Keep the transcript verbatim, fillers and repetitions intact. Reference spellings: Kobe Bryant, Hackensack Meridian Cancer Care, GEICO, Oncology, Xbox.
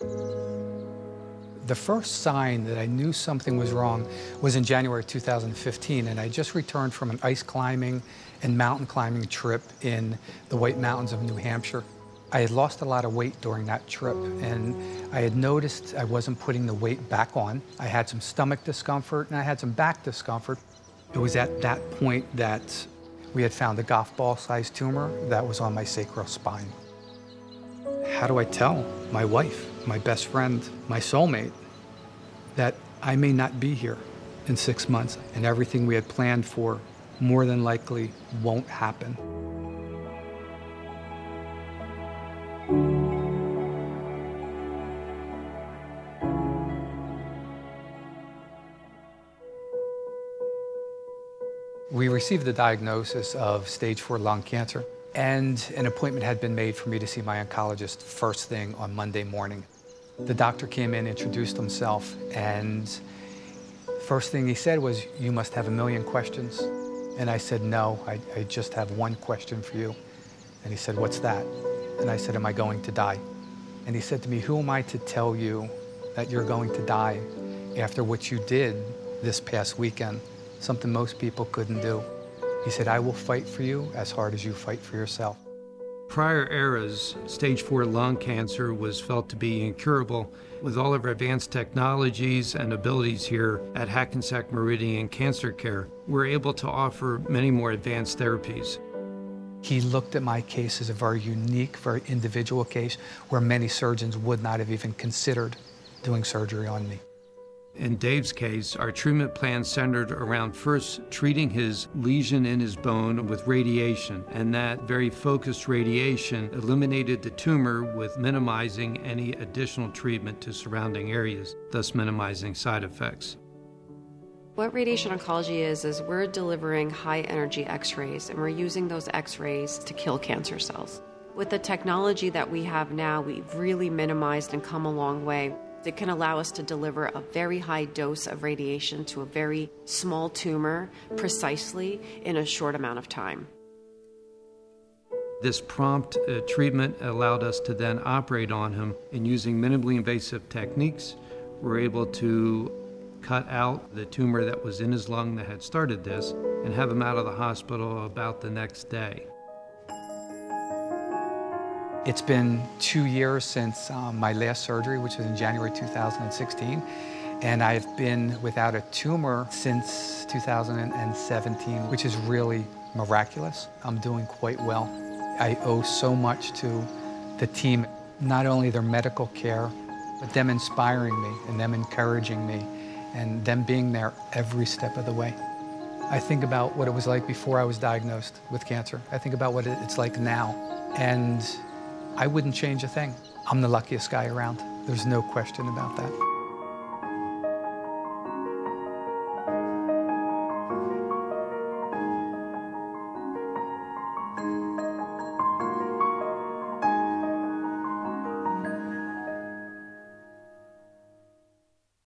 The first sign that I knew something was wrong was in January two thousand fifteen, and I just returned from an ice climbing and mountain climbing trip in the White Mountains of New Hampshire. I had lost a lot of weight during that trip, and I had noticed I wasn't putting the weight back on. I had some stomach discomfort, and I had some back discomfort. It was at that point that we had found a golf ball-sized tumor that was on my sacral spine. How do I tell my wife, my best friend, my soulmate, that I may not be here in six months and everything we had planned for more than likely won't happen? We received the diagnosis of stage four lung cancer, and an appointment had been made for me to see my oncologist first thing on Monday morning. The doctor came in, introduced himself, and first thing he said was, "You must have a million questions." And I said, "No, I, I just have one question for you." And he said, "What's that?" And I said, "Am I going to die?" And he said to me, "Who am I to tell you that you're going to die after what you did this past weekend? Something most people couldn't do." He said, "I will fight for you as hard as you fight for yourself." Prior eras, stage four lung cancer was felt to be incurable. With all of our advanced technologies and abilities here at Hackensack Meridian Cancer Care, we're able to offer many more advanced therapies. He looked at my case as a very unique, very individual case where many surgeons would not have even considered doing surgery on me. In Dave's case, our treatment plan centered around first treating his lesion in his bone with radiation, and that very focused radiation eliminated the tumor with minimizing any additional treatment to surrounding areas, thus minimizing side effects. What radiation oncology is, is we're delivering high-energy X-rays, and we're using those X-rays to kill cancer cells. With the technology that we have now, we've really minimized and come a long way. It can allow us to deliver a very high dose of radiation to a very small tumor precisely in a short amount of time. This prompt uh, treatment allowed us to then operate on him, and using minimally invasive techniques, we're able to cut out the tumor that was in his lung that had started this and have him out of the hospital about the next day. It's been two years since um, my last surgery, which was in January two thousand sixteen, and I've been without a tumor since two thousand seventeen, which is really miraculous. I'm doing quite well. I owe so much to the team, not only their medical care, but them inspiring me and them encouraging me and them being there every step of the way. I think about what it was like before I was diagnosed with cancer. I think about what it's like now, and I wouldn't change a thing. I'm the luckiest guy around. There's no question about that.